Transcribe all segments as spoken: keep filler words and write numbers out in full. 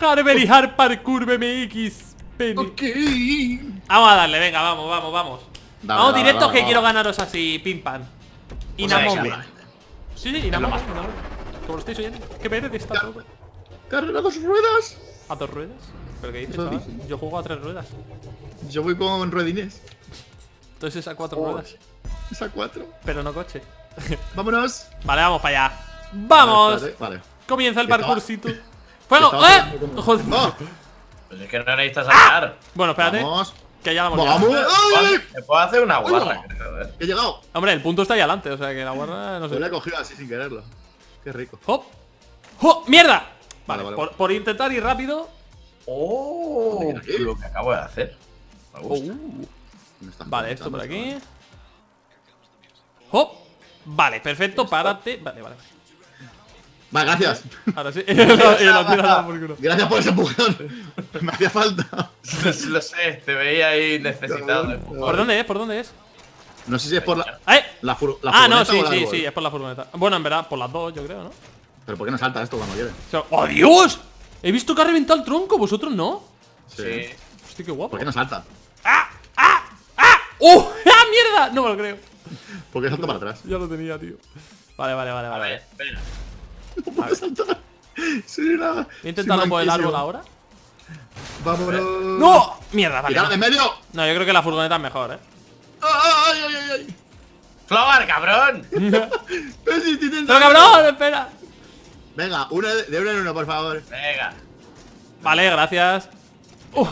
Harvey y Harpar Curve M X. Penny. Okay. Vamos a darle, venga, vamos, vamos, vamos. Dame, vamos dame, directos dame, que dame. Quiero ganaros así, pim pam. Inamovible. Sí, sí, inamovible. Como lo estáis oyendo. ¿Qué P R está todo? ¡Carrera a dos ruedas! ¿A dos ruedas? ¿Pero qué dices, chaval? Yo juego a tres ruedas. Yo voy con ruedines. Entonces es a cuatro oh. ruedas. Es a cuatro. Pero no coche. ¡Vámonos! Vale, vamos para allá. ¡Vamos! Vale, vale. Comienza el parkourcito. ¡Fuego! ¡Eh! ¡Joder! No. Pues es que no necesitas sacar. Ah. Bueno, espérate. Vamos. Que ya la hemos ¡Vamos! Me puedo hacer una guarra, creo. A ver. He llegado. Hombre, el punto está ahí adelante, o sea que la guarra no sé. Yo la he cogido así sin quererlo. Qué rico. ¡Hop! ¡Hop! ¡Mierda! Vale, vale, por, vale. por intentar ir rápido. ¡Oh! Lo que acabo de hacer. Me gusta. Oh. Me vale, esto por aquí. Vale. ¡Hop! Vale, perfecto, párate. Vale, vale. Vale, gracias. Ahora sí. Gracias por ese empujón. Me hacía falta. Lo sé, te veía ahí necesitado. ¿Por dónde es? ¿Por dónde es? No sé si es por la. ¿Eh? La, fur la ah, furgoneta. Ah, no, sí, sí, árbol. sí, es por la furgoneta. Bueno, en verdad, por las dos, yo creo, ¿no? Pero ¿por qué no salta esto cuando llegue? ¡Oh, Dios! He visto que ha reventado el tronco, vosotros no. Sí. Hostia, qué guapo. ¿Por qué no salta? ¡Ah! ¡Ah! ¡Ah! ¡Uh! ¡Ah, mierda! No me lo creo. ¿Por qué salta para atrás? Ya lo tenía, tío. Vale, vale, vale, vale. A ver, espera. No puedo saltar. Soy una... He intentado mover el árbol ahora. Vámonos. ¡No! ¡Mierda! Vale. ¡Tirad de medio! No, yo creo que la furgoneta es mejor, eh. ¡Ay, ay, ay, ay! ¡Flogar, cabrón! ¡Pero si te intento! ¡Pero cabrón! ¡Espera! Venga, uno de, de uno en uno, por favor. Venga. Vale, gracias. Uh.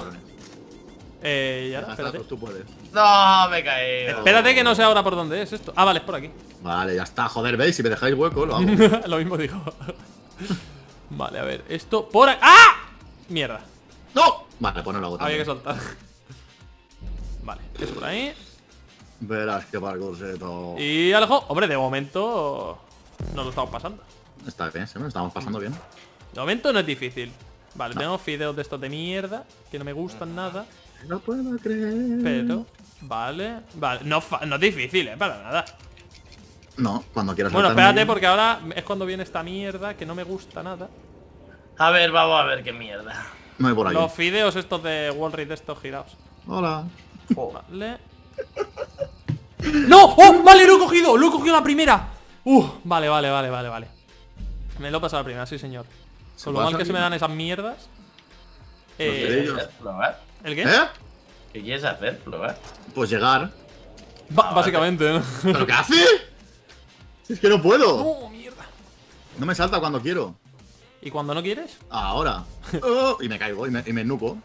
Eh, ya, espérate. Tú puedes. No, me he caído. Espérate que no sé ahora por dónde es esto. Ah, vale, es por aquí. Vale, ya está, joder, veis, si me dejáis hueco, lo hago. Lo mismo digo. Vale, a ver, esto por aquí. ¡Ah! Mierda. ¡No! Vale, pues no lo hago. Había que soltar. Vale, es por ahí. Verás que parkourcito. Y algo. Hombre, de momento no lo estamos pasando. Está bien, sí, lo estamos pasando bien. De momento no es difícil. Vale, no. Tenemos fideos de estos de mierda que no me gustan nada. No puedo creer. Pero, vale, vale. No, no es difícil, eh, para nada. No, cuando quieras. Bueno, espérate bien. Porque ahora es cuando viene esta mierda que no me gusta nada. A ver, vamos a ver qué mierda. No hay por ahí. Los fideos estos de Wallride estos girados. Hola. Oh. Vale. ¡No! ¡Oh! Vale, lo he cogido, lo he cogido la primera. Uh, vale, vale, vale, vale, vale. Me lo he pasado la primera, sí señor. Con lo mal que bien? se me dan esas mierdas. Eh, ¿El qué? ¿Eh? ¿Qué quieres hacer, Flogar? Pues llegar. Ba ah, básicamente, ¿no? ¿Pero qué hace? Es que no puedo. No, mierda. No me salta cuando quiero. ¿Y cuando no quieres? Ahora. Oh, y me caigo, y me, y me nuco.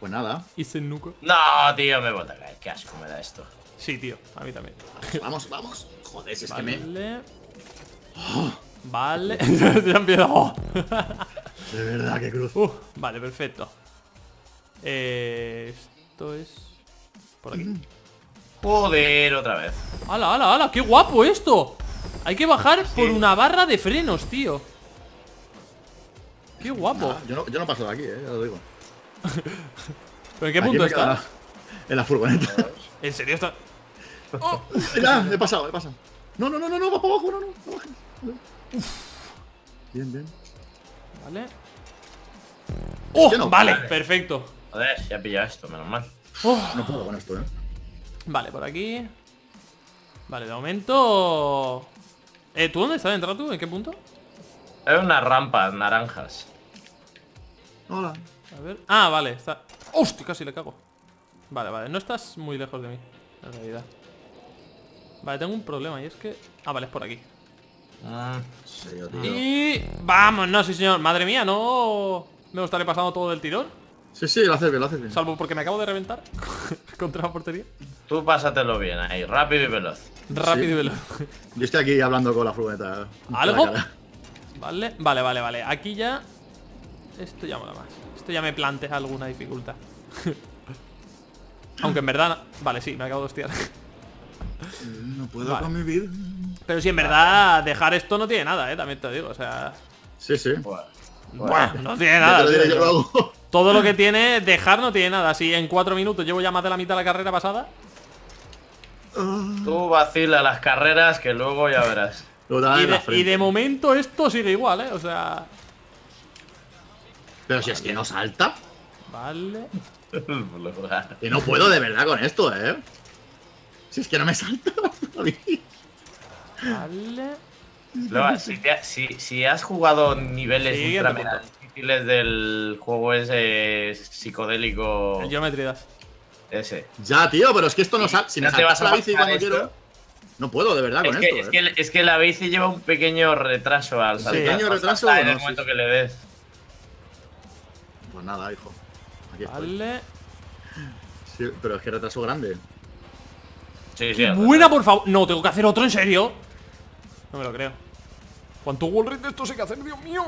Pues nada. Y se nuco. No, tío, me bota a caer. Qué asco me da esto. Sí, tío, a mí también. Vamos, vamos. Joder, si es vale. que me. Oh. Vale. Ya empiezo. Oh. De verdad, qué cruz. Uh, vale, perfecto. Eh, esto es... Por aquí. Joder, otra vez. ¡Hala, hala, hala! ¡Qué guapo esto! Hay que bajar sí. por una barra de frenos, tío. ¡Qué guapo! Nah, yo, no, yo no paso de aquí, eh, ya lo digo. ¿Pero en qué aquí punto está? La, en la furgoneta. ¿En serio está? Oh, ya, he pasado, he pasado. No, no, no, no, no, va para abajo, no, no, no, no. Bien, bien. Vale. ¡Oh! No, vale, vale, perfecto. Joder, ya he pillado esto, menos mal. Oh. No puedo con esto, eh. Vale, por aquí. Vale, de momento. Eh, ¿tú dónde estás? ¿Entra tú? ¿En qué punto? Hay unas rampas naranjas. Hola. A ver. Ah, vale, está. ¡Hostia! Casi le cago. Vale, vale, no estás muy lejos de mí, en realidad. Vale, tengo un problema y es que. Ah, vale, es por aquí. Ah, serio, tío. Y. ¡Vamos! No, sí, señor. Madre mía, no. Me lo estaré pasando todo del tirón. Sí, sí, lo haces bien, lo haces bien. Salvo porque me acabo de reventar contra la portería. Tú pásatelo bien ahí, rápido y veloz. Rápido sí. y veloz. Yo estoy aquí hablando con la furgoneta. ¿Algo? La vale, vale, vale, vale. Aquí ya. Esto ya mola más. Esto ya me plantea alguna dificultad. Aunque en verdad. Vale, sí, me acabo de hostiar. No puedo vale. con mi vida. Pero si en verdad dejar esto no tiene nada, eh. También te lo digo, o sea. Sí, sí. Bueno. Bueno, no tiene nada. Diré, yo lo hago. Todo lo que tiene dejar no tiene nada. Si en cuatro minutos llevo ya más de la mitad de la carrera pasada. Tú vacila las carreras que luego ya verás. Y de, y de momento esto sigue igual, eh. O sea. Pero vale. Si es que no salta. Vale. Que no puedo de verdad con esto, eh. Si es que no me salta. Vale. Flogar, si, te ha, si, si has jugado niveles sí, ultra difíciles del juego ese psicodélico. Geometridas. Ese. Ya, tío, pero es que esto no sale. Si no me te vas a la bici cuando esto. Quiero. No puedo, de verdad, es con que, esto. Es, eh. que, es que la bici lleva un pequeño retraso al saltar. Pequeño retraso en el no, momento sí. que le des. Pues nada, hijo. Aquí vale. Estoy. Sí, pero es que retraso grande. Sí, sí. Buena, por favor. No, tengo que hacer otro, en serio. No me lo creo. ¿Cuánto wall rate de esto sé que hacer, Dios mío?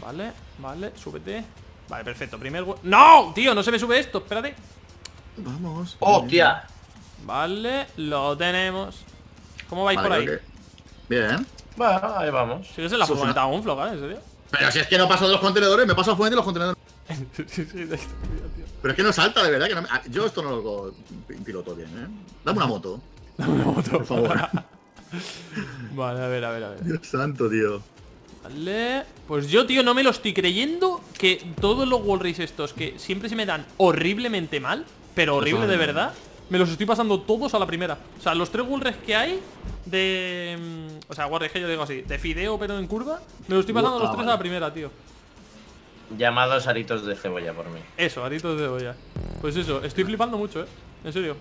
Vale, vale, súbete. Vale, perfecto. Primer wall. ¡No! Tío, no se me sube esto, espérate. Vamos. ¡Hostia! Vale, lo tenemos. ¿Cómo vais vale, por ahí? Que... Bien. Bueno, ahí vamos. ¿Sigues en la furgoneta aún, Flogar, en serio? Pero si es que no paso de los contenedores, me paso al fuente de los contenedores. Pero es que no salta, de verdad. Que no me... Yo esto no lo piloto bien, ¿eh? Dame una moto. Dame una moto, por favor. Vale, a ver, a ver, a ver. Dios santo, tío. Vale. Pues yo, tío, no me lo estoy creyendo. Que todos los wall race estos que siempre se me dan horriblemente mal, pero horrible no, de verdad, me los estoy pasando todos a la primera. O sea, los tres wall race que hay de... O sea, wall race que yo digo así, de fideo pero en curva, me los estoy pasando uh, los ah, tres vale. a la primera, tío. Llamados aritos de cebolla por mí. Eso, aritos de cebolla. Pues eso, estoy flipando mucho, eh. En serio.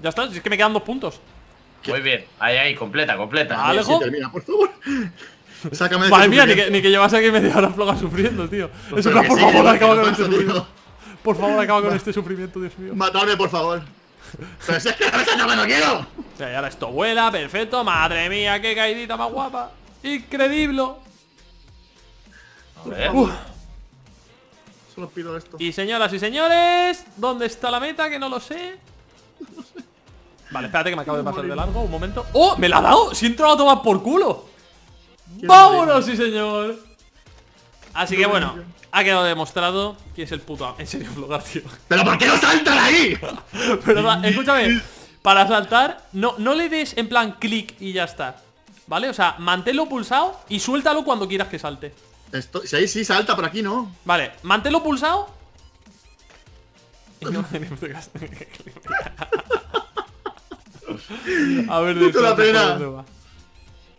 Ya está, si es que me quedan dos puntos. ¿Qué? Muy bien, ahí, ahí, completa, completa. Alejo. Sí, termina, por favor. Sácame de Madre mía, ni que, ni que llevas aquí media hora Flogar sufriendo, tío. Eso era, por sí, favor, acaba con este sufrimiento. Por favor, acaba con este sufrimiento, Dios mío. Matadme, por favor. Pero si es que la verdad no me lo quiero. O sea, y ahora esto vuela, perfecto. Madre mía, qué caidita más guapa. Increíble. A ver. Uf. Solo pido esto. Y señoras y señores, ¿dónde está la meta? Que no lo sé. No sé. Vale, espérate que me acabo de pasar de largo, un momento. ¡Oh! ¡Me la ha dado! ¡Si he entrado a tomar por culo! ¡Vámonos, sí señor! Así que bueno, ha quedado demostrado que es el puto amo. En serio, Flogar, tío. ¡Pero por qué no saltan ahí! Pero escúchame, para saltar, no, no le des en plan clic y ya está. ¿Vale? O sea, manténlo pulsado y suéltalo cuando quieras que salte. Esto, si ahí sí salta, por aquí no. Vale, manténlo pulsado. No, a ver, de la pena.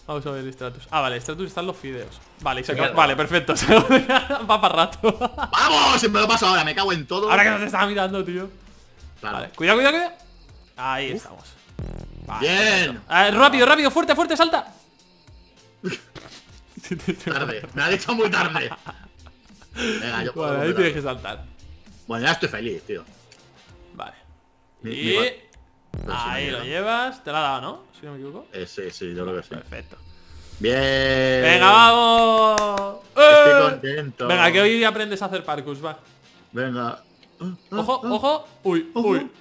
Vamos a ver Stratus. Ah, vale, Stratus están los fideos. Vale, exacto. Vale, perfecto. Va para rato. ¡Vamos! Se me lo paso ahora, me cago en todo. Ahora que no te estaba mirando, tío. Claro. Vale, cuidado, cuidado, cuidado. Ahí Uf. estamos. Vale, bien. Ver, rápido, rápido, fuerte, fuerte, salta. Tarde, me ha dicho muy tarde. Venga, yo puedo. Vale, ahí tienes que saltar. Bueno, ya estoy feliz, tío. Vale. Mi, y... mi... Ahí si lo llevas, te la ha dado, ¿no? Si no me equivoco. Eh, sí, sí, yo creo que sí. Perfecto. ¡Bien! ¡Venga, vamos! Estoy contento. Venga, que hoy aprendes a hacer parkour, va. Venga. ¡Ojo, ojo! ¡Uy, ojo. uy!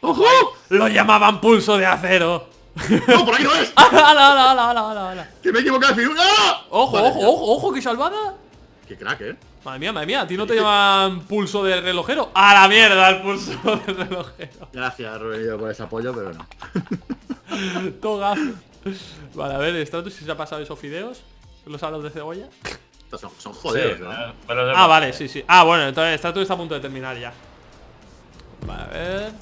¡Ojo! ¡Lo llamaban pulso de acero! ¡No, por ahí no es! ¡Hala, hala, hala, hala, hala! ¡Que me he equivocado de figura! ¡Ojo, vale, ojo, tío. ojo, ojo! ¡Qué salvada! ¡Qué crack, eh! Madre mía, madre mía, a ti no te llaman pulso del relojero. ¡A la mierda el pulso del relojero! Gracias, Rubenillo, por ese apoyo, pero no. Toga. Vale, a ver, Stratus, si se ha pasado esos fideos. Los hablos de cebolla. Estos son, son jodeos, sí, ¿no? Ah, ah, vale, sí, sí. Ah, bueno, entonces Stratus está a punto de terminar ya. Vale, a ver.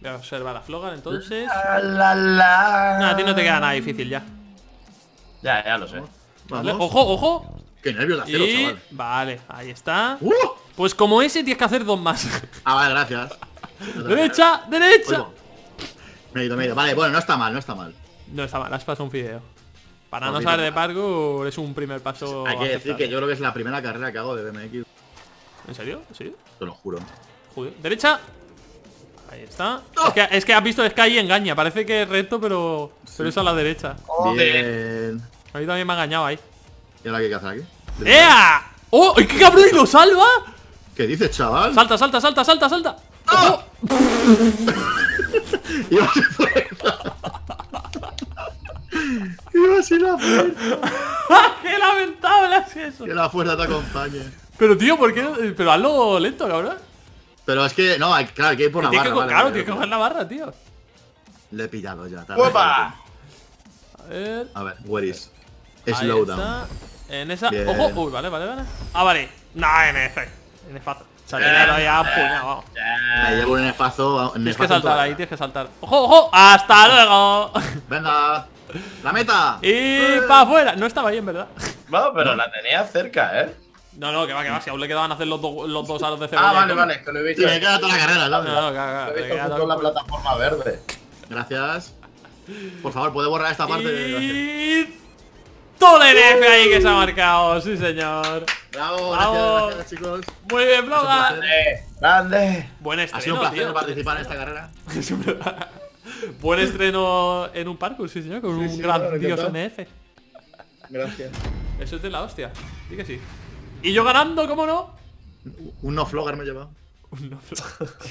Voy a observar a Flogar, entonces. La, la, la. No, a ti no te queda nada difícil ya. Ya, ya lo sé. Vale, ojo, ojo. Qué nervios de acero, y... chaval. Vale, ahí está. ¡Uh! Pues como ese tienes que hacer dos más. Ah, vale, gracias. ¡Derecha! ¡Derecha! Oigo. Me he ido, me he ido. Vale, bueno, no está mal, no está mal. No está mal, has pasado un fideo. Para no, no saber de parkour es un primer paso. Hay que aceptable. decir que yo creo que es la primera carrera que hago de B M X. ¿En serio? ¿Sí? Te lo juro. Joder. ¡Derecha! Ahí está. ¡Oh! Es, que, es que has visto, es que ahí engaña. Parece que es recto, pero, sí. pero es a la derecha. Bien. A mí también me ha engañado ahí. ¿Y ahora qué hay que hacer aquí? ¡Ea! ¡Oh! ¡Qué cabrón! ¡Y lo salva! ¿Qué dices, chaval? ¡Salta, salta, salta, salta, salta! ¡Oh! ¡Iba a ser fuerza! ¡Iba a ser la fuerza! ¡Qué lamentable es eso! Que la fuerza te acompañe. Pero tío, ¿por qué? Pero hazlo lento, cabrón. Pero es que, no, claro, hay que ir por la barra. Claro, vale, tienes que coger la barra, tío. Le he pillado ya. ¡Opa! A ver... A ver, where is... Slowdown. En esa. Bien. Ojo. Uy, vale, vale, vale. Ah, vale. Nah, en ese. En nefazo. O sea, ya lo había apuñado, vamos. Me llevo un nefazo. Tienes que saltar ahí, tienes que saltar. ¡Ojo, ojo! ¡Hasta luego! Venga. ¡La meta! ¡Y eh. para afuera! No estaba ahí, en verdad. Bueno, pero no, la tenía cerca, ¿eh? No, no, que va, que va. Si aún le quedaban hacer los, do, los dos aros de cebolla. Ah, vale, vale, es que lo he visto. Y me queda toda la carrera, ¿no? No, no, claro, lo he visto con la plataforma verde. Gracias. Por favor, ¿puedo borrar esta parte? Y... todo el F ahí que se ha marcado, sí señor. Bravo, bravo. Gracias, gracias chicos. Muy bien, Flogar. Grande, grande. Buen estreno, ha sido un placer, tío, participar en esta carrera. Buen estreno en un parkour, sí señor, con sí, un sí, grandioso N F. Gracias. Eso es de la hostia, sí que sí. Y yo ganando, ¿cómo no? Un no Flogar me he llevado. Un no Flogar.